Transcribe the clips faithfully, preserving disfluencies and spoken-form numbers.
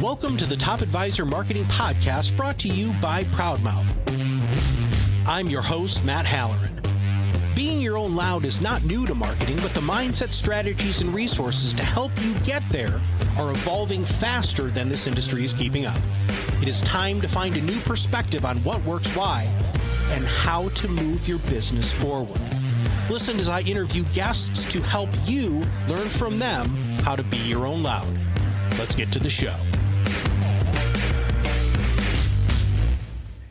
Welcome to the Top Advisor Marketing Podcast, brought to you by Proudmouth. I'm your host, Matt Halloran. Being your own loud is not new to marketing, but the mindset, strategies, and resources to help you get there are evolving faster than this industry is keeping up. It is time to find a new perspective on what works, why, and how to move your business forward. Listen as I interview guests to help you learn from them how to be your own loud. Let's get to the show.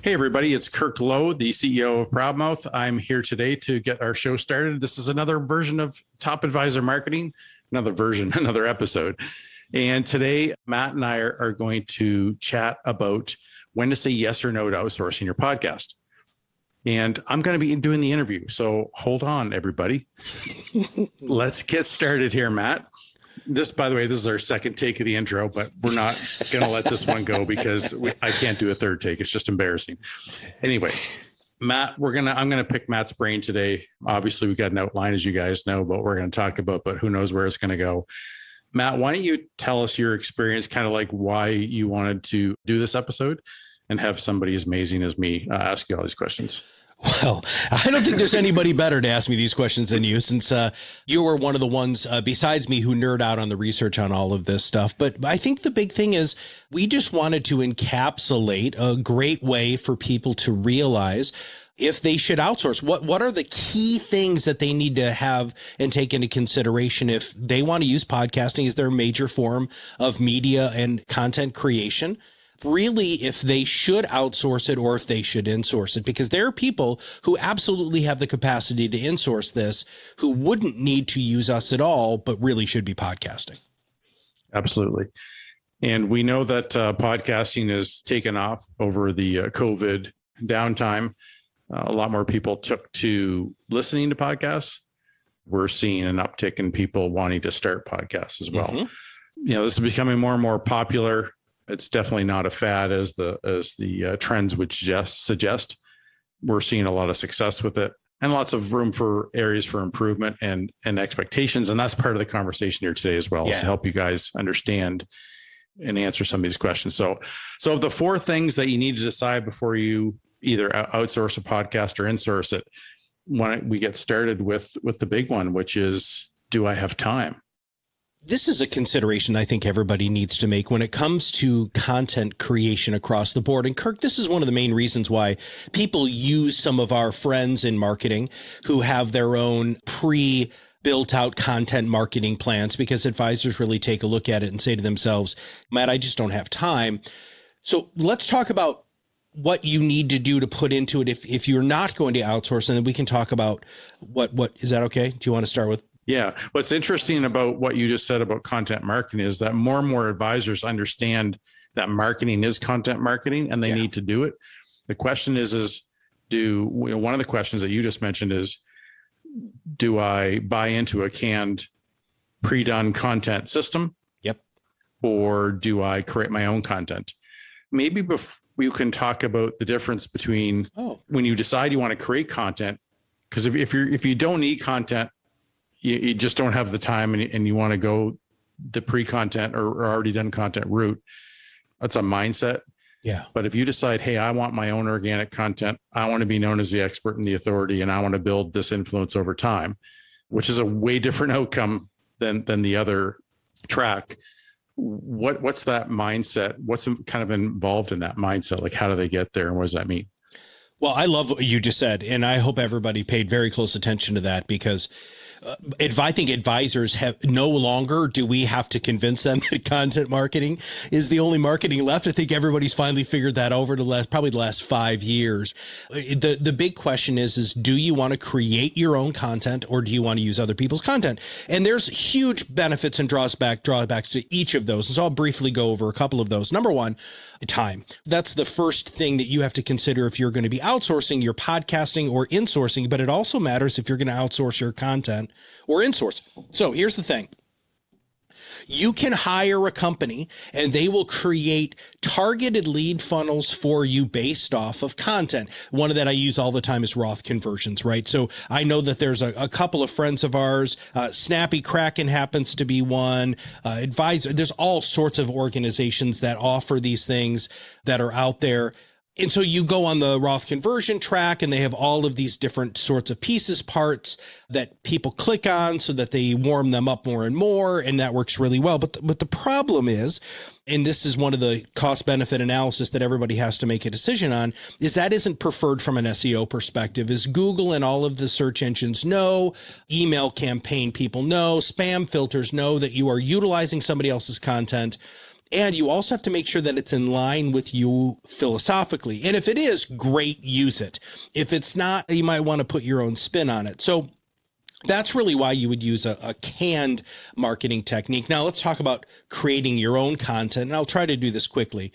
Hey, everybody, it's Kirk Lowe, the C E O of Proudmouth. I'm here today to get our show started. This is another version of Top Advisor Marketing, another version, another episode. And today, Matt and I are, are going to chat about when to say yes or no to outsourcing your podcast. And I'm going to be doing the interview. So hold on, everybody. Let's get started here, Matt. This, by the way, this is our second take of the intro, but we're not going to let this one go because we, I can't do a third take. It's just embarrassing. Anyway, Matt, we're going to, I'm going to pick Matt's brain today. Obviously, we've got an outline, as you guys know, what we're going to talk about, but who knows where it's going to go. Matt, why don't you tell us your experience, kind of like why you wanted to do this episode and have somebody as amazing as me uh, ask you all these questions. Well, I don't think there's anybody better to ask me these questions than you, since uh, you were one of the ones uh, besides me who nerd out on the research on all of this stuff. But I think the big thing is we just wanted to encapsulate a great way for people to realize if they should outsource. What what are the key things that they need to have and take into consideration if they want to use podcasting as their major form of media and content creation? Really, if they should outsource it or if they should insource it, because there are people who absolutely have the capacity to insource this who wouldn't need to use us at all, but really should be podcasting. Absolutely. And we know that uh, podcasting has taken off over the uh, COVID downtime. Uh, a lot more people took to listening to podcasts. We're seeing an uptick in people wanting to start podcasts as well. Mm-hmm. You know, this is becoming more and more popular. It's definitely not a fad as the as the uh, trends would suggest, suggest. We're seeing a lot of success with it and lots of room for areas for improvement and, and expectations. And that's part of the conversation here today as well, yeah. is to help you guys understand and answer some of these questions. So, so the four things that you need to decide before you either outsource a podcast or insource it, why don't we get started with, with the big one, which is, do I have time? This is a consideration I think everybody needs to make when it comes to content creation across the board. And Kirk, this is one of the main reasons why people use some of our friends in marketing who have their own pre- built out content marketing plans, because advisors really take a look at it and say to themselves, Matt, I just don't have time. So let's talk about what you need to do to put into it if, if you're not going to outsource, and then we can talk about what, what is that okay? Do you want to start with? Yeah. What's interesting about what you just said about content marketing is that more and more advisors understand that marketing is content marketing and they yeah. need to do it. The question is, is do one of the questions that you just mentioned is, do I buy into a canned pre-done content system? Yep. Or do I create my own content? Maybe bef- we can talk about the difference between oh. when you decide you want to create content, because if, if you're, if you don't need content, you just don't have the time and you want to go the pre-content or already done content route. That's a mindset. Yeah. But if you decide, hey, I want my own organic content, I want to be known as the expert and the authority, and I want to build this influence over time, which is a way different outcome than, than the other track. What, what's that mindset? What's kind of involved in that mindset? Like, how do they get there? And what does that mean? Well, I love what you just said, and I hope everybody paid very close attention to that, because uh, if I think advisors have no longer do we have to convince them that content marketing is the only marketing left. I think everybody's finally figured that over the last probably the last five years. The the big question is, is do you want to create your own content or do you want to use other people's content? And there's huge benefits and drawback, drawbacks to each of those. And so I'll briefly go over a couple of those. Number one, time. That's the first thing that you have to consider if you're going to be outsourcing your podcasting or insourcing, but it also matters if you're going to outsource your content or insource. So here's the thing. You can hire a company and they will create targeted lead funnels for you based off of content. One that I use all the time is Roth conversions, right? So I know that there's a, a couple of friends of ours, uh, Snappy Kraken happens to be one, uh, Advisor. There's all sorts of organizations that offer these things that are out there. And so you go on the Roth conversion track and they have all of these different sorts of pieces, parts that people click on so that they warm them up more and more. And that works really well. But, but the problem is, and this is one of the cost benefit analysis that everybody has to make a decision on, is that isn't preferred from an S E O perspective. Is Google and all of the search engines know, email campaign people know, spam filters know that you are utilizing somebody else's content. And you also have to make sure that it's in line with you philosophically. And if it is, great, use it. If it's not, you might want to put your own spin on it. So that's really why you would use a, a canned marketing technique. Now let's talk about creating your own content. And I'll try to do this quickly.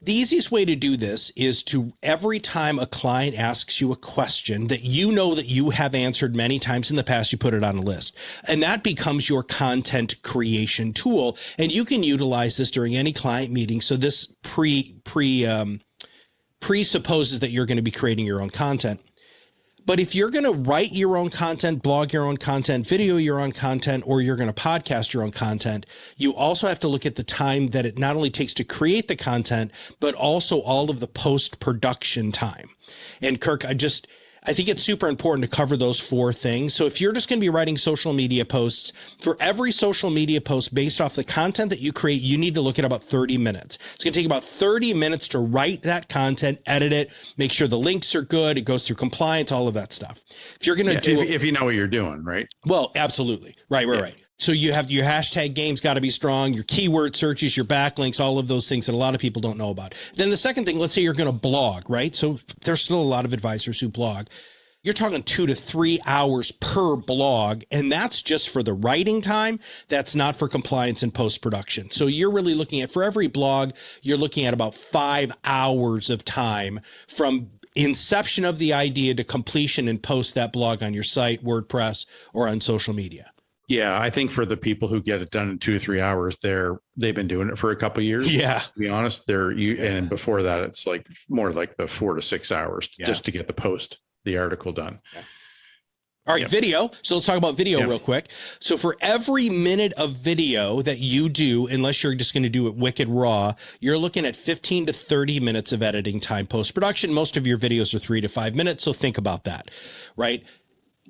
The easiest way to do this is to, every time a client asks you a question that you know that you have answered many times in the past, you put it on a list, and that becomes your content creation tool. And you can utilize this during any client meeting. So this pre pre um, presupposes that you're going to be creating your own content. But if you're going to write your own content, blog your own content, video your own content, or you're going to podcast your own content, you also have to look at the time that it not only takes to create the content, but also all of the post-production time. And Kirk, I just, I think it's super important to cover those four things. So if you're just going to be writing social media posts, for every social media post based off the content that you create, you need to look at about thirty minutes. It's going to take about thirty minutes to write that content, edit it, make sure the links are good. It goes through compliance, all of that stuff. If you're going to yeah, do if, if you know what you're doing, right? Well, absolutely. Right, right, yeah. right. So you have your hashtag game's got to be strong, your keyword searches, your backlinks, all of those things that a lot of people don't know about. Then the second thing, let's say you're going to blog, right? So there's still a lot of advisors who blog. You're talking two to three hours per blog, and that's just for the writing time. That's not for compliance and post-production. So you're really looking at, for every blog, you're looking at about five hours of time from inception of the idea to completion and post that blog on your site, WordPress, or on social media. Yeah, I think for the people who get it done in two or three hours, they're they've been doing it for a couple of years. Yeah, to be honest, they're you yeah. and before that, it's like more like the four to six hours yeah. just to get the post, the article done. Yeah. All right, yep. video. So let's talk about video yep. real quick. So for every minute of video that you do, unless you're just going to do it wicked raw, you're looking at fifteen to thirty minutes of editing time post-production. Most of your videos are three to five minutes. So think about that, right?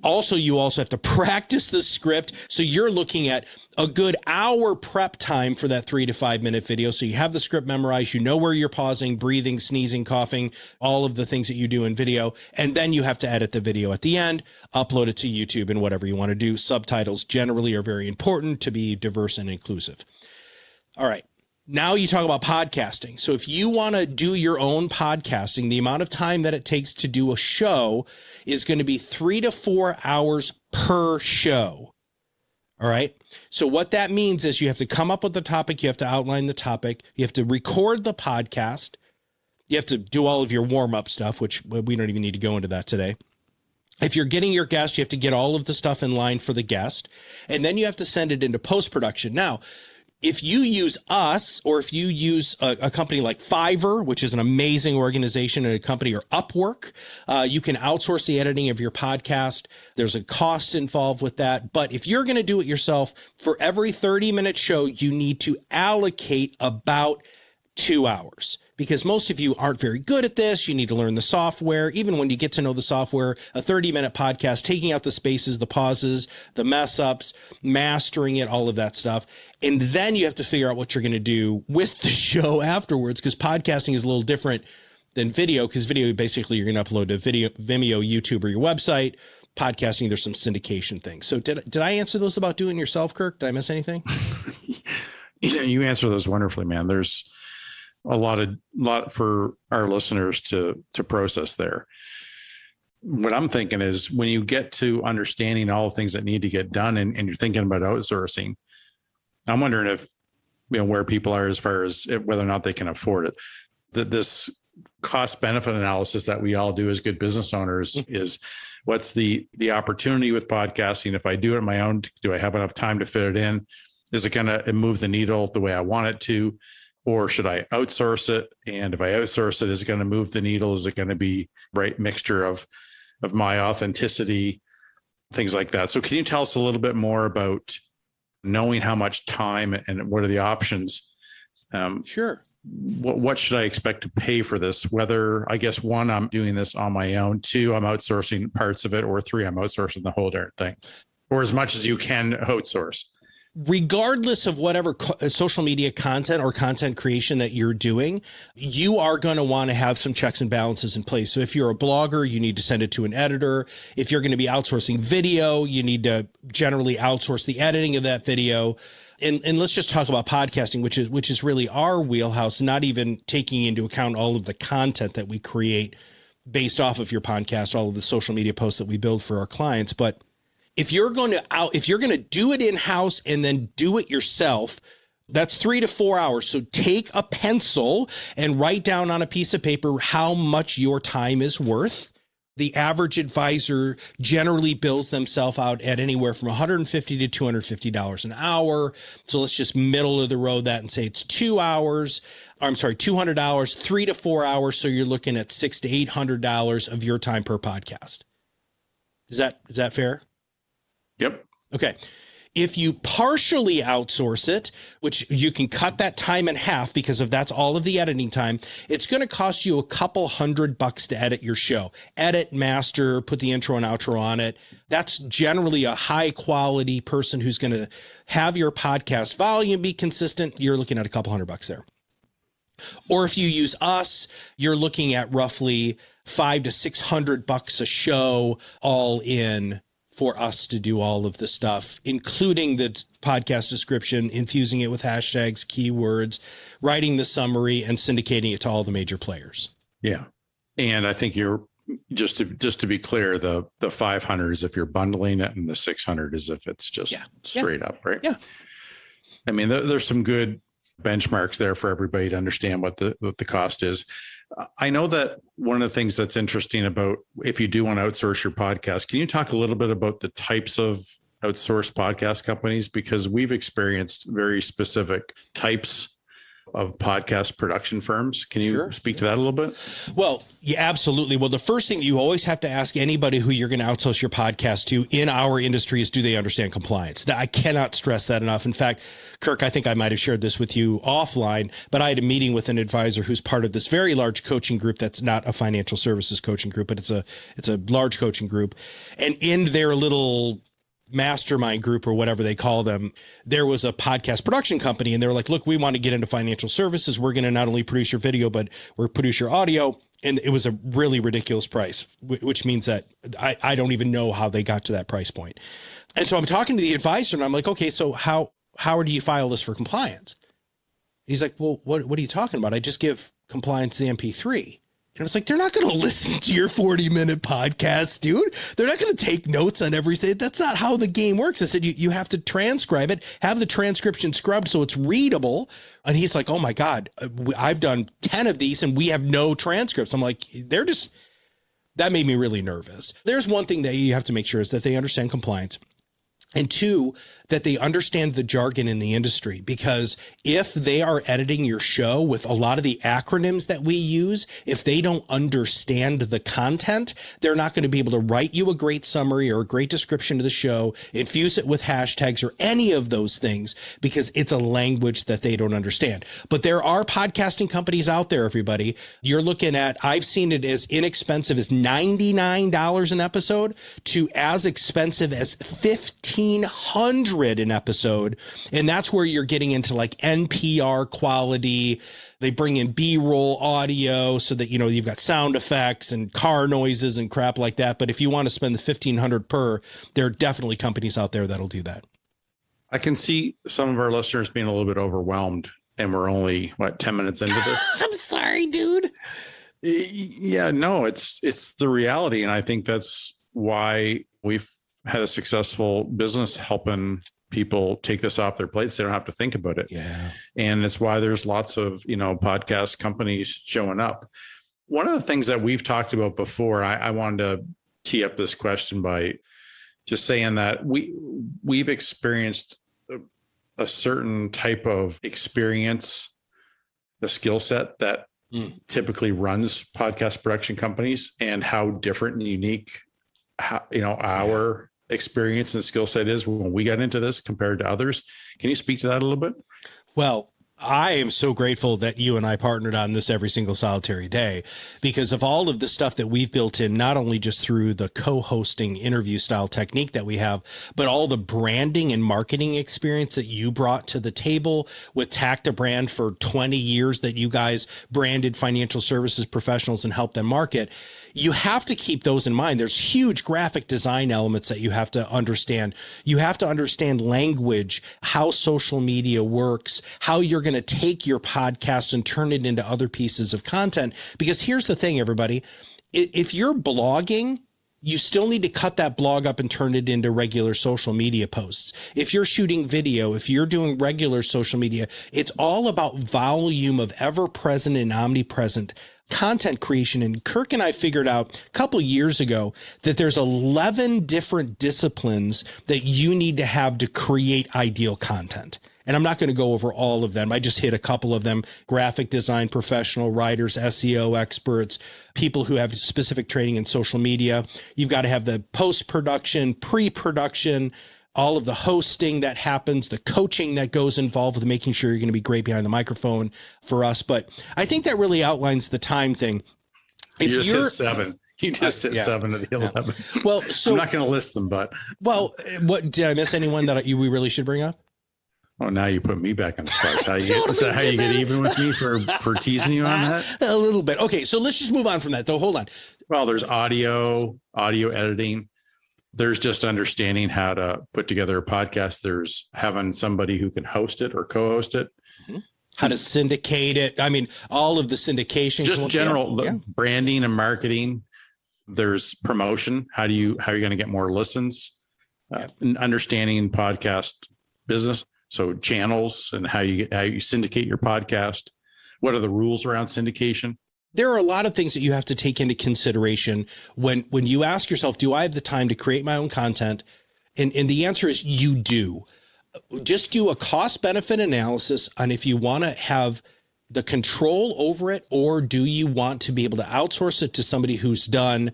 Also, you also have to practice the script. So you're looking at a good hour prep time for that three to five minute video. So you have the script memorized, you know where you're pausing, breathing, sneezing, coughing, all of the things that you do in video. And then you have to edit the video at the end, upload it to YouTube and whatever you want to do. Subtitles generally are very important to be diverse and inclusive. All right. Now you talk about podcasting. So if you want to do your own podcasting, the amount of time that it takes to do a show is going to be three to four hours per show. All right. So what that means is you have to come up with the topic. You have to outline the topic. You have to record the podcast. You have to do all of your warm-up stuff, which we don't even need to go into that today. If you're getting your guest, you have to get all of the stuff in line for the guest, and then you have to send it into post-production. Now, if you use us, or if you use a, a company like Fiverr, which is an amazing organization, and a company, or Upwork, uh, you can outsource the editing of your podcast. There's a cost involved with that. But if you're going to do it yourself, for every thirty minute show, you need to allocate about two hours. Because most of you aren't very good at this. You need to learn the software. Even when you get to know the software, a thirty minute podcast, taking out the spaces, the pauses, the mess ups, mastering it, all of that stuff. And then you have to figure out what you're going to do with the show afterwards, because podcasting is a little different than video, because video, basically you're going to upload to video, Vimeo, YouTube, or your website. Podcasting, there's some syndication things. So did, did I answer those about doing yourself, Kirk? Did I miss anything? Yeah, you answer those wonderfully, man. There's a lot of lot for our listeners to to process there. What I'm thinking is, when you get to understanding all the things that need to get done, and, and you're thinking about outsourcing, I'm wondering if, you know, where people are as far as whether or not they can afford it. That this cost benefit analysis that we all do as good business owners is, what's the the opportunity with podcasting? If I do it on my own, do I have enough time to fit it in? Is it going to move the needle the way I want it to? Or should I outsource it? And if I outsource it, is it going to move the needle? Is it going to be right mixture of, of my authenticity, things like that? So can you tell us a little bit more about knowing how much time and what are the options? Um, sure. What, what should I expect to pay for this? Whether, I guess, one, I'm doing this on my own, two, I'm outsourcing parts of it, or three, I'm outsourcing the whole darn thing, or as much as you can outsource. Regardless of whatever co- social media content or content creation that you're doing, you are going to want to have some checks and balances in place. So if you're a blogger, you need to send it to an editor. If you're going to be outsourcing video, you need to generally outsource the editing of that video. And, and let's just talk about podcasting, which is which is really our wheelhouse, not even taking into account all of the content that we create based off of your podcast, all of the social media posts that we build for our clients. But if you're going to out, if you're going to do it in-house and then do it yourself, that's three to four hours. So take a pencil and write down on a piece of paper how much your time is worth. The average advisor generally bills themselves out at anywhere from one hundred fifty dollars to two hundred fifty dollars an hour. So let's just middle of the road that and say it's two hours. I'm sorry, two hundred dollars, three to four hours. So you're looking at six to eight hundred dollars of your time per podcast. Is that is that fair? Yep. Okay. If you partially outsource it, which you can cut that time in half because if that's all of the editing time, it's going to cost you a couple hundred bucks to edit your show. Edit, master, put the intro and outro on it. That's generally a high quality person who's going to have your podcast volume be consistent. You're looking at a couple hundred bucks there. Or if you use us, you're looking at roughly five to six hundred bucks a show all in for us to do all of the stuff, including the podcast description, infusing it with hashtags, keywords, writing the summary, and syndicating it to all the major players. Yeah. And I think you're just to just to be clear, the the five hundred is if you're bundling it and the six hundred is if it's just yeah. straight yeah. up, right? Yeah. I mean, there, there's some good benchmarks there for everybody to understand what the what the cost is. I know that one of the things that's interesting about if you do want to outsource your podcast, can you talk a little bit about the types of outsourced podcast companies? Because we've experienced very specific types of podcast production firms. Can you sure. speak to that a little bit? Well, yeah, absolutely. Well, the first thing you always have to ask anybody who you're going to outsource your podcast to in our industry is, do they understand compliance? I cannot stress that enough. In fact, Kirk, I think I might have shared this with you offline, but I had a meeting with an advisor who's part of this very large coaching group that's not a financial services coaching group, but it's a it's a large coaching group. And in their little mastermind group or whatever they call them, there was a podcast production company and they're like, look, we want to get into financial services. We're going to not only produce your video, but we're produce your audio. And it was a really ridiculous price, which means that I, I don't even know how they got to that price point. And so I'm talking to the advisor and I'm like, okay, so how, how do you file this for compliance? And he's like, well, what, what are you talking about? I just give compliance the M P three. And it's like, they're not going to listen to your forty minute podcast, dude. They're not going to take notes on everything. That's not how the game works. I said, you, you have to transcribe it, have the transcription scrubbed so it's readable. And he's like, oh my God, I've done ten of these and we have no transcripts. I'm like, they're just, that made me really nervous. There's one thing that you have to make sure is that they understand compliance. And two, that they understand the jargon in the industry, because if they are editing your show with a lot of the acronyms that we use, if they don't understand the content, they're not going to be able to write you a great summary or a great description of the show, infuse it with hashtags or any of those things, because it's a language that they don't understand. But there are podcasting companies out there, everybody. You're looking at, I've seen it as inexpensive as ninety-nine dollars an episode to as expensive as fifteen hundred dollars an episode. And that's where you're getting into like N P R quality. They bring in B-roll audio so that, you know, you've got sound effects and car noises and crap like that. But if you want to spend the fifteen hundred dollars per, there are definitely companies out there that'll do that. I can see some of our listeners being a little bit overwhelmed. And we're only, what, ten minutes into this? I'm sorry, dude. Yeah, no, it's it's the reality. And I think that's why we've had a successful business helping people take this off their plates. They don't have to think about it. Yeah. And it's why there's lots of, you know, podcast companies showing up. One of the things that we've talked about before, I, I wanted to tee up this question by just saying that we, we've experienced a certain type of experience, the skill set that mm. typically runs podcast production companies, and how different and unique, how, you know, our experience and skill set is when we got into this compared to others. Can you speak to that a little bit? Well, I am so grateful that you and I partnered on this every single solitary day, because of all of the stuff that we've built in, not only just through the co-hosting interview style technique that we have, but all the branding and marketing experience that you brought to the table with TACTA brand for twenty years that you guys branded financial services professionals and helped them market. You have to keep those in mind. There's huge graphic design elements that you have to understand. You have to understand language, how social media works, how you're going to take your podcast and turn it into other pieces of content. Because here's the thing, everybody, if you're blogging, you still need to cut that blog up and turn it into regular social media posts. If you're shooting video, if you're doing regular social media, it's all about volume of ever-present and omnipresent content creation. And Kirk and I figured out a couple years ago that there's eleven different disciplines that you need to have to create ideal content. And I'm not going to go over all of them. I just hit a couple of them: graphic design professional, writers, S E O experts, people who have specific training in social media. You've got to have the post-production, pre-production, all of the hosting that happens, the coaching that goes involved with making sure you're going to be great behind the microphone for us. But I think that really outlines the time thing. If you just you're, hit seven. You just uh, hit yeah, seven of the eleven. Yeah. Well, so I'm not going to list them, but well, what did I miss? Anyone that you, we really should bring up? Oh, now you put me back on the spot. How you, totally is that how you that. get even with me for, for teasing you on that? A little bit. Okay, so let's just move on from that, though. Hold on. Well, there's audio, audio editing. There's just understanding how to put together a podcast. There's having somebody who can host it or co-host it. Mm-hmm. How to syndicate it. I mean, all of the syndication. Just general yeah. branding and marketing. There's promotion. How do you, how are you going to get more listens? Yeah. Uh, and understanding podcast business. So channels and how you, how you syndicate your podcast. What are the rules around syndication? There are a lot of things that you have to take into consideration when, when you ask yourself, do I have the time to create my own content? And, and the answer is you do. Just do a cost benefit analysis on if you want to have the control over it, or do you want to be able to outsource it to somebody who's done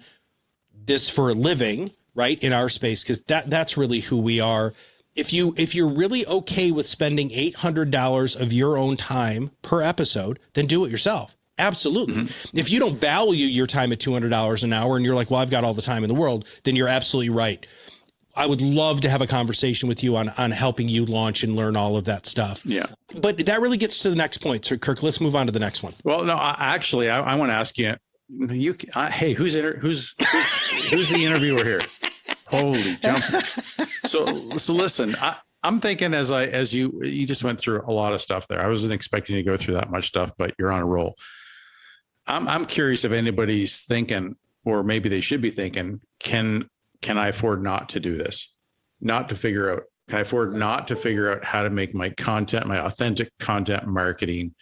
this for a living, right? In our space, because that, that's really who we are. If you, if you're really okay with spending eight hundred dollars of your own time per episode, then do it yourself. Absolutely. Mm-hmm. If you don't value your time at two hundred dollars an hour and you're like, well, I've got all the time in the world, then you're absolutely right. I would love to have a conversation with you on, on helping you launch and learn all of that stuff. Yeah. But that really gets to the next point. So Kirk, let's move on to the next one. Well, no, I, actually, I, I want to ask you, you, I, Hey, who's, inter, who's, who's, who's the interviewer here? Holy jump. So, so listen, I, I'm thinking as I, as you, you just went through a lot of stuff there. I wasn't expecting you to go through that much stuff, but you're on a roll. I'm I'm curious if anybody's thinking, or maybe they should be thinking, can can I afford not to do this? Not to figure out, can I afford not to figure out how to make my content, my authentic content marketing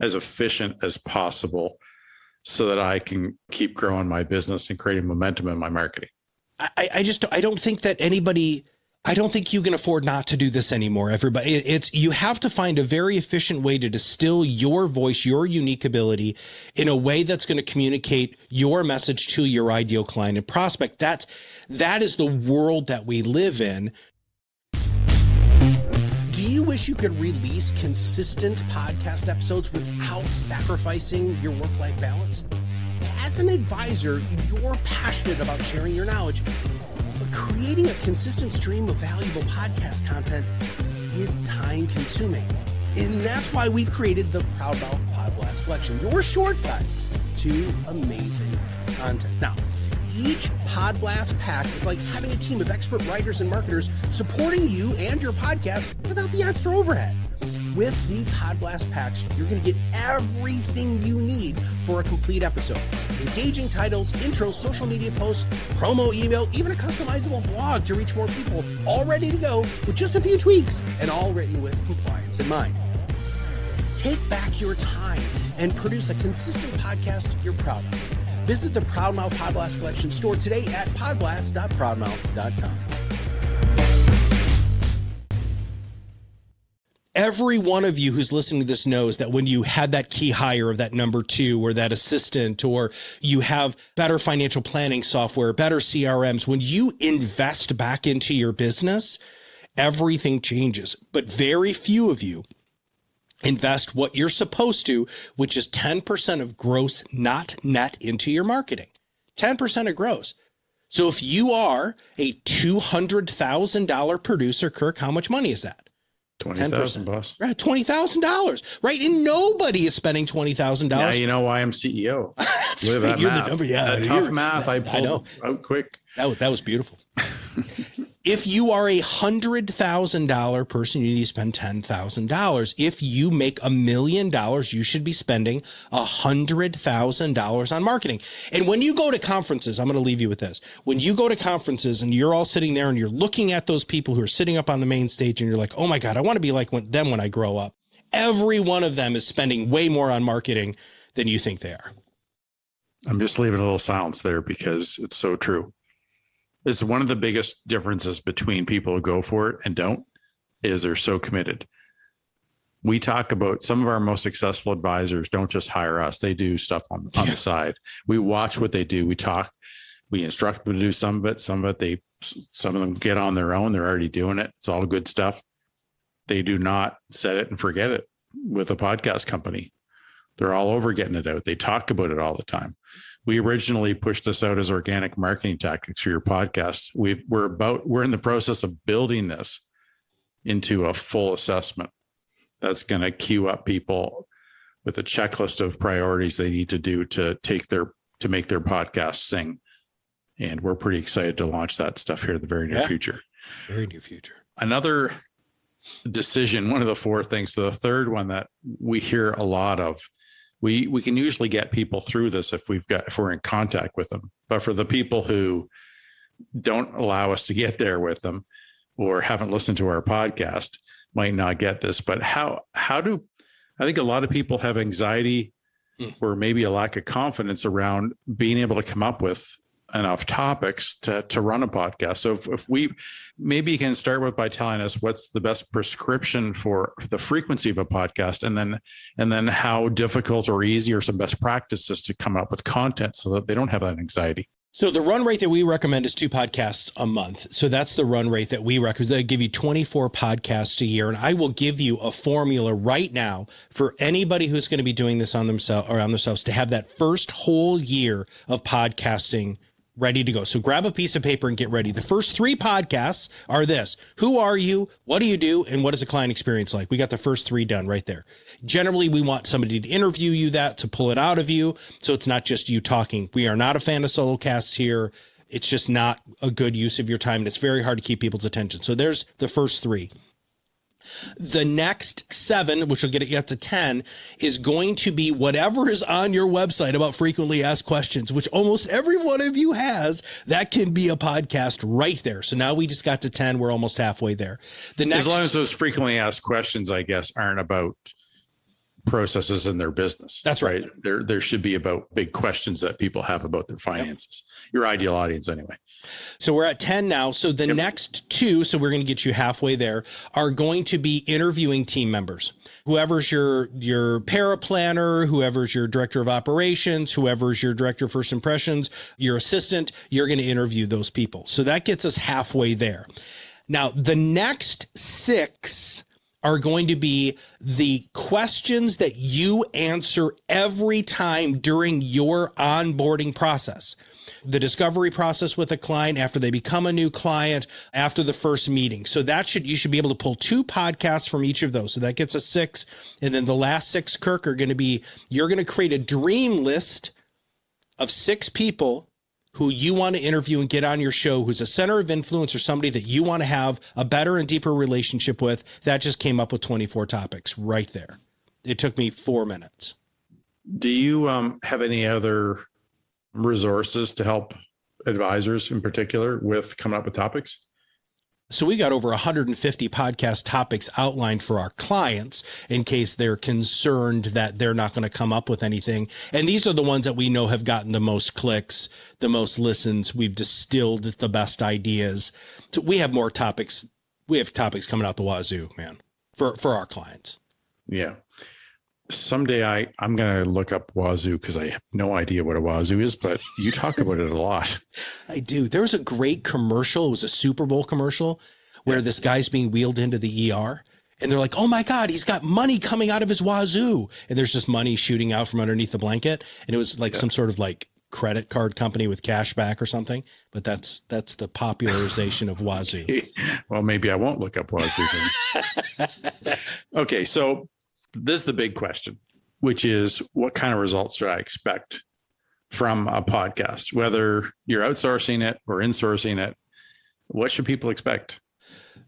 as efficient as possible so that I can keep growing my business and creating momentum in my marketing? I, I just, I don't think that anybody... I don't think you can afford not to do this anymore, everybody. It's, you have to find a very efficient way to distill your voice, your unique ability, in a way that's going to communicate your message to your ideal client and prospect. That's, that is the world that we live in. Do you wish you could release consistent podcast episodes without sacrificing your work-life balance? As an advisor, you're passionate about sharing your knowledge. Creating a consistent stream of valuable podcast content is time-consuming. And that's why we've created the Proud Mouth Pod Blast Collection, your shortcut to amazing content. Now, each Pod Blast pack is like having a team of expert writers and marketers supporting you and your podcast without the extra overhead. With the Pod Blast packs, you're going to get everything you need for a complete episode. Engaging titles, intros, social media posts, promo email, even a customizable blog to reach more people, all ready to go with just a few tweaks, and all written with compliance in mind. Take back your time and produce a consistent podcast you're proud of. Visit the Proudmouth Podblast Collection store today at podblast dot proudmouth dot com. every one of you who's listening to this knows that when you had that key hire of that number two or that assistant, or you have better financial planning software, better C R Ms, when you invest back into your business, everything changes. But very few of you invest what you're supposed to, which is ten percent of gross, not net, into your marketing, ten percent of gross. So if you are a two hundred thousand dollars producer, Kirk, how much money is that? twenty thousand dollars, boss. Right, twenty thousand dollars, right? And nobody is spending twenty thousand dollars. Now you know why I'm C E O. That's right. That you're math. The number, yeah. That tough math, I pulled I know. out quick. That was, that was beautiful. If you are a one hundred thousand dollars person, you need to spend ten thousand dollars. If you make a million dollars, you should be spending one hundred thousand dollars on marketing. And when you go to conferences, I'm going to leave you with this. When you go to conferences and you're all sitting there and you're looking at those people who are sitting up on the main stage and you're like, oh my God, I want to be like them when I grow up. Every one of them is spending way more on marketing than you think they are. I'm just leaving a little silence there because it's so true. It's one of the biggest differences between people who go for it and don't is they're so committed. We talk about some of our most successful advisors don't just hire us. They do stuff on, on yeah. the side. We watch what they do. We talk, we instruct them to do some of it, some of it, they, some of them get on their own. They're already doing it. It's all good stuff. They do not set it and forget it with a podcast company. They're all over getting it out. They talk about it all the time. We originally pushed this out as organic marketing tactics for your podcast. We've, we're about, we're in the process of building this into a full assessment that's going to queue up people with a checklist of priorities they need to do to take their, to make their podcast sing. And we're pretty excited to launch that stuff here in the very near yeah. future. Very near future. Another decision, one of the four things, so the third one that we hear a lot of. We we can usually get people through this if we've got if we're in contact with them. But for the people who don't allow us to get there with them or haven't listened to our podcast, might not get this. But how how do I think a lot of people have anxiety mm. or maybe a lack of confidence around being able to come up with enough topics to to run a podcast. So if, if we maybe you can start with by telling us what's the best prescription for the frequency of a podcast, and then and then how difficult or easy are some best practices to come up with content so that they don't have that anxiety. So the run rate that we recommend is two podcasts a month. So that's the run rate that we recommend. They give you twenty-four podcasts a year. And I will give you a formula right now for anybody who's going to be doing this on themselves or on themselves to have that first whole year of podcasting ready to go. So grab a piece of paper and get ready. The first three podcasts are this: who are you? What do you do? And what is the client experience like? We got the first three done right there. Generally, we want somebody to interview you that to pull it out of you. So it's not just you talking. We are not a fan of solo casts here. It's just not a good use of your time. And it's very hard to keep people's attention. So there's the first three. The next seven, which will get it up to ten, is going to be whatever is on your website about frequently asked questions, which almost every one of you has. That can be a podcast right there. So now we just got to ten. We're almost halfway there. The next, as long as those frequently asked questions, I guess, aren't about processes in their business. That's right. right? There, there should be about big questions that people have about their finances, yep. your ideal audience anyway. So we're at ten now. So the yep. next two, so we're going to get you halfway there, are going to be interviewing team members. Whoever's your, your paraplanner, whoever's your director of operations, whoever's your director of first impressions, your assistant, you're going to interview those people. So that gets us halfway there. Now, the next six are going to be the questions that you answer every time during your onboarding process. The discovery process with a client, after they become a new client, after the first meeting. So that should, you should be able to pull two podcasts from each of those. So that gets a six. And then the last six, Kirk, are going to be, you're going to create a dream list of six people who you want to interview and get on your show, who's a center of influence or somebody that you want to have a better and deeper relationship with. That just came up with twenty-four topics right there. It took me four minutes. Do you um, have any other resources to help advisors in particular with coming up with topics? So we got over one hundred fifty podcast topics outlined for our clients in case they're concerned that they're not going to come up with anything. And these are the ones that we know have gotten the most clicks, the most listens. We've distilled the best ideas. So we have more topics. We have topics coming out the wazoo, man. for, for our clients. Yeah. Someday I, I'm going to look up wazoo because I have no idea what a wazoo is, but you talk about it a lot. I do. There was a great commercial. It was a Super Bowl commercial where this guy's being wheeled into the E R and they're like, oh my God, he's got money coming out of his wazoo. And there's just money shooting out from underneath the blanket. And it was like yeah. some sort of like credit card company with cash back or something. But that's, that's the popularization of wazoo. Okay. Well, maybe I won't look up wazoo then. Okay. So this is the big question, which is what kind of results should I expect from a podcast, whether you're outsourcing it or insourcing it? What should people expect?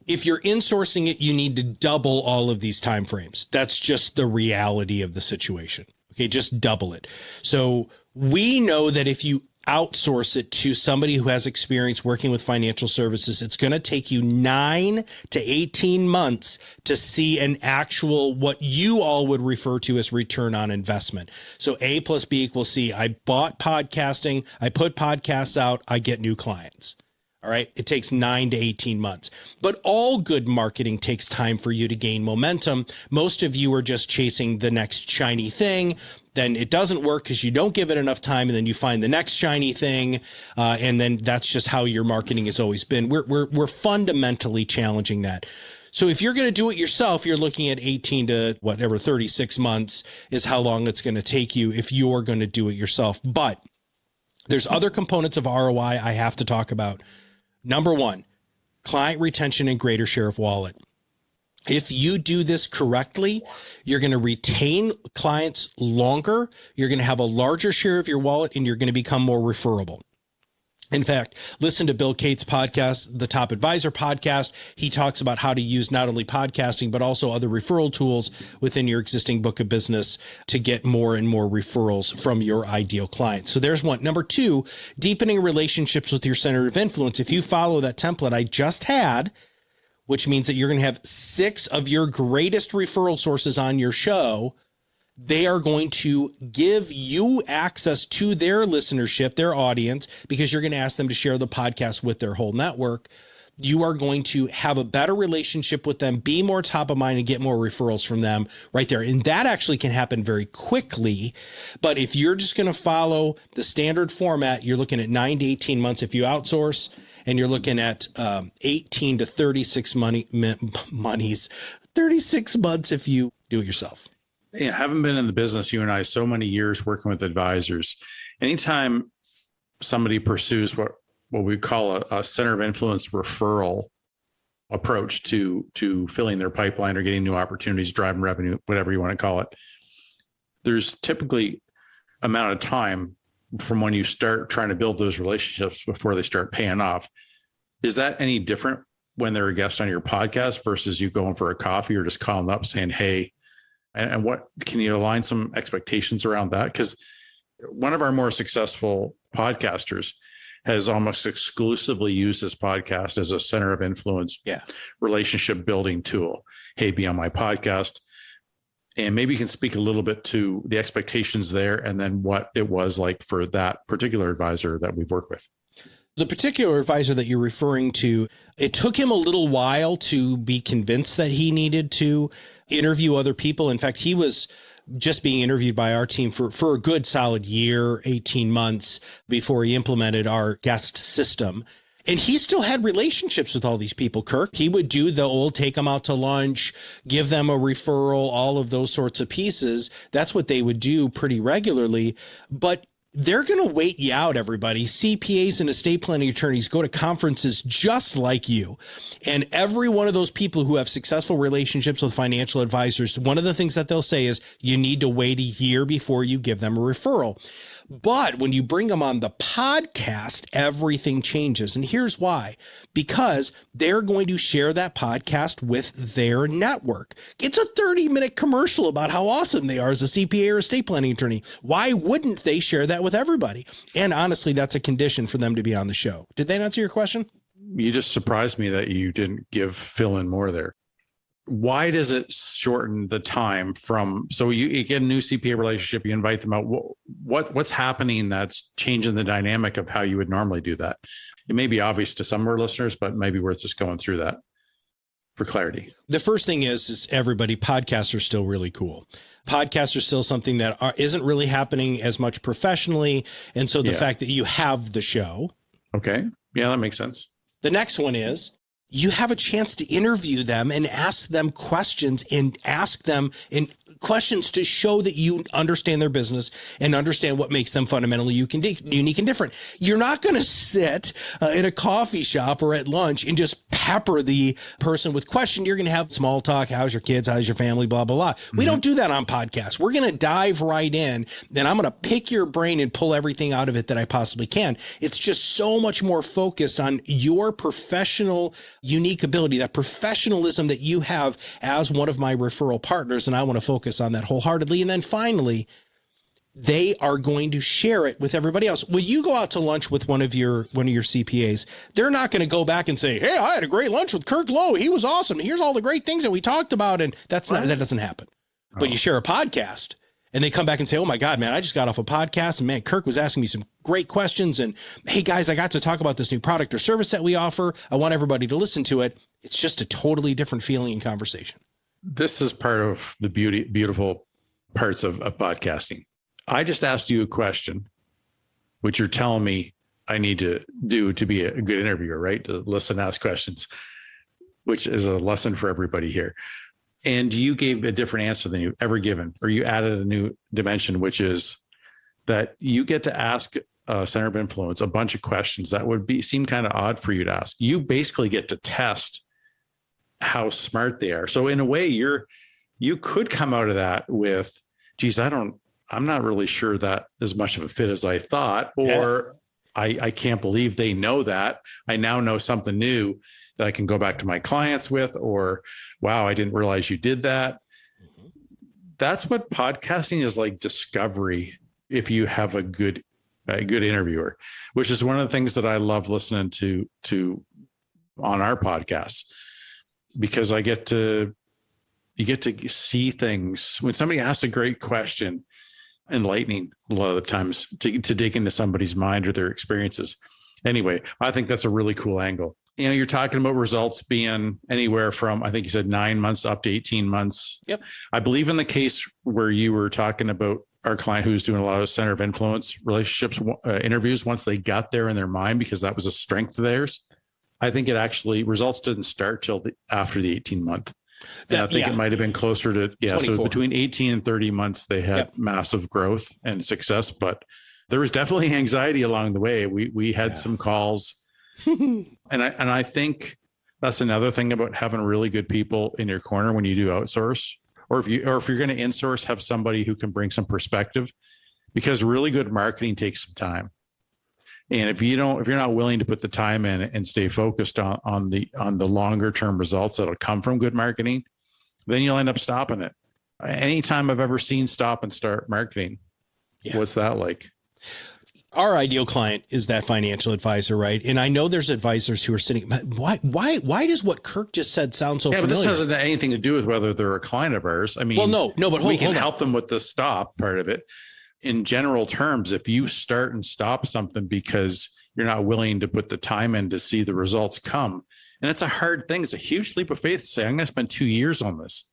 If you're insourcing it, you need to double all of these timeframes. That's just the reality of the situation. Okay, just double it. So we know that if you outsource it to somebody who has experience working with financial services, it's going to take you nine to eighteen months to see an actual, what you all would refer to as return on investment. So A plus B equals C. I bought podcasting. I put podcasts out. I get new clients. All right. It takes nine to eighteen months, but all good marketing takes time for you to gain momentum. Most of you are just chasing the next shiny thing. Then it doesn't work because you don't give it enough time. And then you find the next shiny thing. Uh, and then that's just how your marketing has always been. We're, we're, we're fundamentally challenging that. So if you're going to do it yourself, you're looking at eighteen to whatever, thirty-six months is how long it's going to take you if you're going to do it yourself. But there's other components of R O I I have to talk about. Number one, client retention and greater share of wallet. If you do this correctly, you're going to retain clients longer. You're going to have a larger share of your wallet and you're going to become more referable. In fact, listen to Bill Cates' podcast, the Top Advisor podcast. He talks about how to use not only podcasting, but also other referral tools within your existing book of business to get more and more referrals from your ideal clients. So there's one. Number two, deepening relationships with your center of influence. If you follow that template I just had, which means that you're going to have six of your greatest referral sources on your show, they are going to give you access to their listenership, their audience, because you're going to ask them to share the podcast with their whole network. You are going to have a better relationship with them, be more top of mind and get more referrals from them right there. And that actually can happen very quickly. But if you're just going to follow the standard format, you're looking at nine to eighteen months if you outsource, and you're looking at um, eighteen to thirty-six money, monies, thirty-six months if you do it yourself. You know, having been in the business, you and I, so many years working with advisors, anytime somebody pursues what, what we call a, a center of influence referral approach to, to filling their pipeline or getting new opportunities, driving revenue, whatever you want to call it, there's typically amount of time from when you start trying to build those relationships before they start paying off. Is that any different when they're a guest on your podcast versus you going for a coffee or just calling up saying, hey, and what can you align some expectations around that? Because one of our more successful podcasters has almost exclusively used this podcast as a center of influence, yeah. relationship building tool. Hey, be on my podcast. And maybe you can speak a little bit to the expectations there and then what it was like for that particular advisor that we've worked with. The particular advisor that you're referring to, it took him a little while to be convinced that he needed to interview other people. In fact, he was just being interviewed by our team for, for a good solid year, eighteen months before he implemented our guest system. And he still had relationships with all these people, Kirk. He would do the old take them out to lunch, give them a referral, all of those sorts of pieces. That's what they would do pretty regularly. But they're going to wait you out, everybody. C P As and estate planning attorneys go to conferences just like you. And every one of those people who have successful relationships with financial advisors, one of the things that they'll say is you need to wait a year before you give them a referral. But when you bring them on the podcast, everything changes. And here's why. Because they're going to share that podcast with their network. It's a thirty minute commercial about how awesome they are as a C P A or estate planning attorney. Why wouldn't they share that with everybody? And honestly, that's a condition for them to be on the show. Did that answer your question? You just surprised me that you didn't give Phil in more there. Why does it shorten the time from, so you, you get a new C P A relationship, you invite them out. What, what what's happening that's changing the dynamic of how you would normally do that? It may be obvious to some of our listeners, but maybe worth just going through that. for clarity? The first thing is, is everybody, podcasts are still really cool. Podcasts are still something that are, isn't really happening as much professionally. And so the yeah. fact that you have the show. Okay. Yeah, that makes sense. The next one is you have a chance to interview them and ask them questions and ask them in questions to show that you understand their business and understand what makes them fundamentally unique and different. You're not going to sit uh, in a coffee shop or at lunch and just pepper the person with questions. You're going to have small talk. How's your kids? How's your family? Blah, blah, blah. Mm-hmm. We don't do that on podcasts. We're going to dive right in. Then I'm going to pick your brain and pull everything out of it that I possibly can. It's just so much more focused on your professional unique ability, that professionalism that you have as one of my referral partners. And I want to focus on that wholeheartedly. And then finally, they are going to share it with everybody else. When you go out to lunch with one of your one of your C P As, they're not going to go back and say, hey, I had a great lunch with Kirk Lowe. He was awesome. Here's all the great things that we talked about. And that's not, that doesn't happen. Oh. But you share a podcast and they come back and say, oh my God, man, I just got off a podcast and man, Kirk was asking me some great questions. And hey guys, I got to talk about this new product or service that we offer. I want everybody to listen to it. It's just a totally different feeling and conversation. This is part of the beauty, beautiful parts of, of podcasting. I just asked you a question, which you're telling me I need to do to be a good interviewer, right? To listen, ask questions, which is a lesson for everybody here. And you gave a different answer than you've ever given, or you added a new dimension, which is that you get to ask a center of influence a bunch of questions that would be seem kind of odd for you to ask. You basically get to test how smart they are. So in a way, you're you could come out of that with, geez, I don't, I'm not really sure that as much of a fit as I thought, or yeah. I, I can't believe they know that. I now know something new that I can go back to my clients with, or wow, I didn't realize you did that. Mm-hmm. That's what podcasting is like, discovery. If you have a good, a good interviewer, which is one of the things that I love listening to, to on our podcast, because I get to, you get to see things when somebody asks a great question, enlightening a lot of the times to, to dig into somebody's mind or their experiences. Anyway, I think that's a really cool angle. You know, you're talking about results being anywhere from, I think you said nine months up to eighteen months. Yep. I believe in the case where you were talking about our client who's doing a lot of center of influence relationships, uh, interviews, once they got there in their mind, because that was a strength of theirs. I think it actually, results didn't start till the, after the eighteen month. That, I think yeah. it might've been closer to, yeah. twenty-four. So between eighteen and thirty months, they had yep. massive growth and success, but there was definitely anxiety along the way. We, we had yeah. some calls. and I, and I think that's another thing about having really good people in your corner when you do outsource, or if you, or if you're going to insource, have somebody who can bring some perspective, because really good marketing takes some time. And if you don't, if you're not willing to put the time in and stay focused on, on the, on the longer term results that'll come from good marketing, then you'll end up stopping it. Anytime I've ever seen stop and start marketing, yeah. what's that like? Our ideal client is that financial advisor, right? And I know there's advisors who are sitting, why, why, why does what Kirk just said sound so yeah, familiar? Yeah, but this hasn't anything to do with whether they're a client of ours. I mean, well, no, no, but hold, we can hold help on. them with the stop part of it. In general terms, if you start and stop something because you're not willing to put the time in to see the results come, and it's a hard thing. It's a huge leap of faith to say, I'm going to spend two years on this.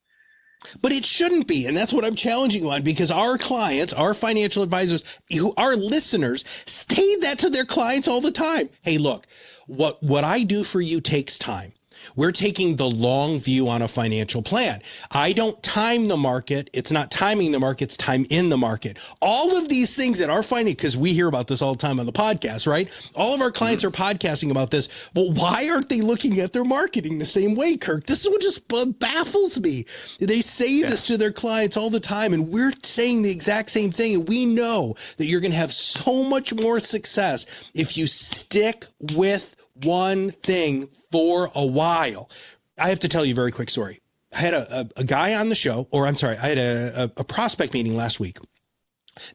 But it shouldn't be. And that's what I'm challenging you on, because our clients, our financial advisors, who our listeners, say that to their clients all the time. Hey, look, what, what I do for you takes time. We're taking the long view on a financial plan. I don't time the market. It's not timing the market. It's time in the market. All of these things that are finding, because we hear about this all the time on the podcast, right? All of our clients are podcasting about this. Well, why aren't they looking at their marketing the same way, Kirk? This is what just baffles me. They say yeah. this to their clients all the time, and we're saying the exact same thing. And we know that you're going to have so much more success if you stick with one thing for a while. I have to tell you a very quick story. I had a, a, a guy on the show, or I'm sorry, I had a, a, a prospect meeting last week.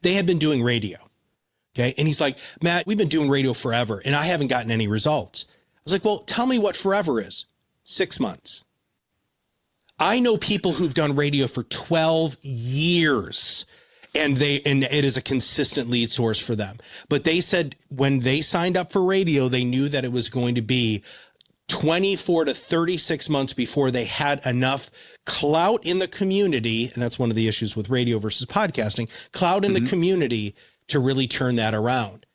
They had been doing radio. Okay. And he's like, Matt, we've been doing radio forever and I haven't gotten any results. I was like, well, tell me what forever is. Six months. I know people who've done radio for twelve years. And they, and it is a consistent lead source for them. But they said when they signed up for radio, they knew that it was going to be twenty-four to thirty-six months before they had enough clout in the community. And that's one of the issues with radio versus podcasting, clout in mm-hmm. the community to really turn that around.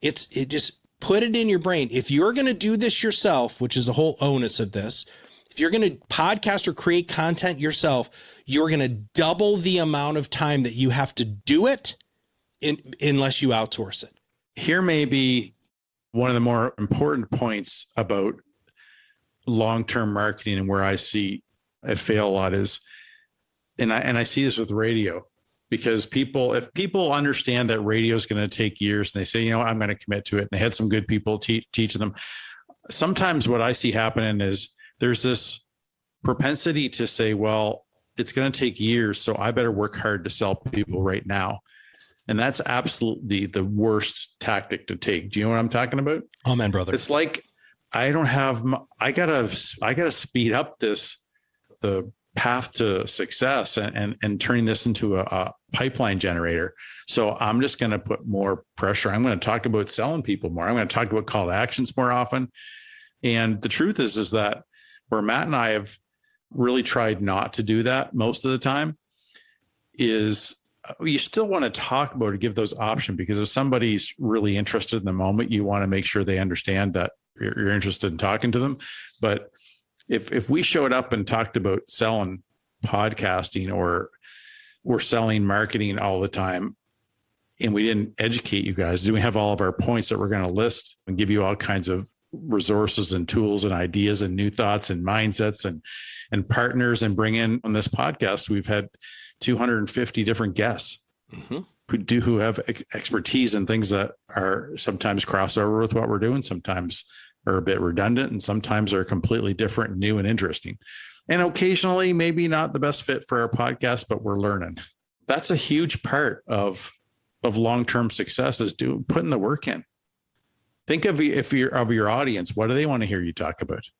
It's it just put it in your brain. If you're going to do this yourself, which is the whole onus of this, if you're going to podcast or create content yourself, you're going to double the amount of time that you have to do it in, unless you outsource it. Here may be one of the more important points about long-term marketing and where I see it fail a lot is, and I, and I see this with radio, because people, if people understand that radio is going to take years and they say, you know, I'm going to commit to it. And they had some good people te- teaching them. Sometimes what I see happening is there's this propensity to say, well, it's going to take years, so I better work hard to sell people right now. And that's absolutely the worst tactic to take. Do you know what I'm talking about? Amen, brother. It's like, I don't have, my, I gotta, I gotta speed up this, the path to success and, and, and turning this into a, a pipeline generator. So I'm just going to put more pressure. I'm going to talk about selling people more. I'm going to talk about call to actions more often. And the truth is, is that where Matt and I have really tried not to do that most of the time is, you still want to talk about it, give those options, because if somebody's really interested in the moment, you want to make sure they understand that you're interested in talking to them. But if if we showed up and talked about selling podcasting or we're selling marketing all the time, and we didn't educate you guys, do we have all of our points that we're going to list and give you all kinds of resources and tools and ideas and new thoughts and mindsets and and partners, and bring in on this podcast, we've had two hundred fifty different guests mm-hmm. who do who have ex- expertise in things that are sometimes crossover with what we're doing, sometimes are a bit redundant, and sometimes are completely different, new and interesting. And occasionally maybe not the best fit for our podcast, but we're learning. That's a huge part of of long-term success, is do putting the work in. Think of if you're of your audience, what do they want to hear you talk about?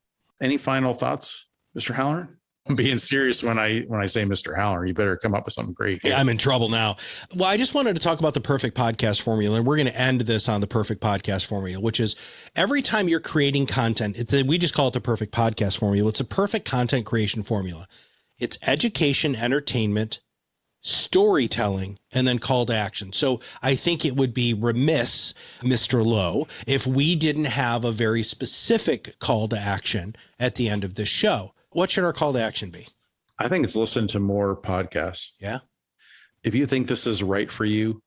Any final thoughts, Mister Halloran? I'm being serious when I when I say Mister Halloran. You better come up with something great. Yeah, I'm in trouble now. Well, I just wanted to talk about the perfect podcast formula, and we're going to end this on the perfect podcast formula, which is every time you're creating content, it's a, we just call it the perfect podcast formula. It's a perfect content creation formula. It's education, entertainment, storytelling, and then call to action. So I think it would be remiss, Mister Lowe, if we didn't have a very specific call to action at the end of this show. What should our call to action be? I think it's listen to more podcasts. Yeah. If you think this is right for you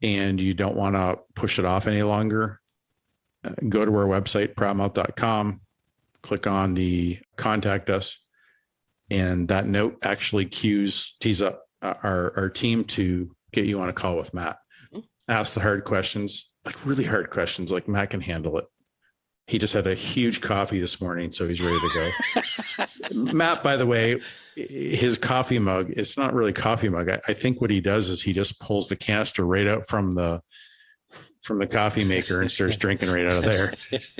and you don't want to push it off any longer, go to our website, proudmouth dot com, click on the contact us. And that note actually cues, tees up our, our team to get you on a call with Matt. Mm-hmm. Ask the hard questions, like really hard questions, like Matt can handle it. He just had a huge coffee this morning, so he's ready to go. Matt, by the way, his coffee mug, it's not really coffee mug. I, I think what he does is he just pulls the canister right out from the from the coffee maker and starts drinking right out of there.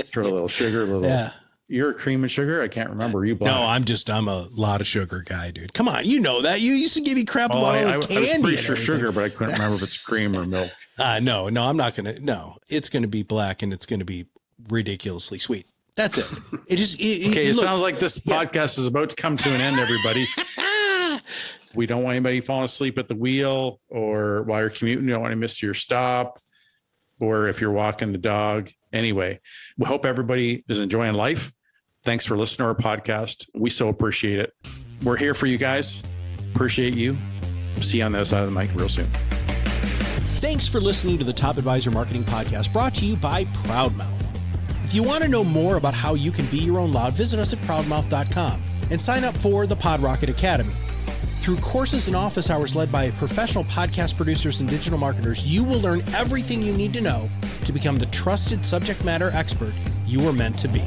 Throw a little sugar, a little. Yeah. You're a cream and sugar? I can't remember. Are you blind? No, I'm just, I'm a lot of sugar guy, dude. Come on. You know that. You used to give me crap about oh, all the candy. I was pretty sure sugar, but I couldn't remember if it's cream or milk. Uh, no, no, I'm not going to. No, it's going to be black and it's going to be ridiculously sweet. That's it. It just it, okay. It look, sounds like this podcast yeah. is about to come to an end, everybody. We don't want anybody falling asleep at the wheel, or while you're commuting, you don't want to miss your stop, or if you're walking the dog. Anyway, we hope everybody is enjoying life. Thanks for listening to our podcast. We so appreciate it. We're here for you guys. Appreciate you. See you on the other side of the mic real soon. Thanks for listening to the Top Advisor Marketing Podcast, brought to you by Proudmouth. If you want to know more about how you can be your own loud, visit us at proudmouth dot com and sign up for the PodRocket Academy. Through courses and office hours led by professional podcast producers and digital marketers, you will learn everything you need to know to become the trusted subject matter expert you were meant to be.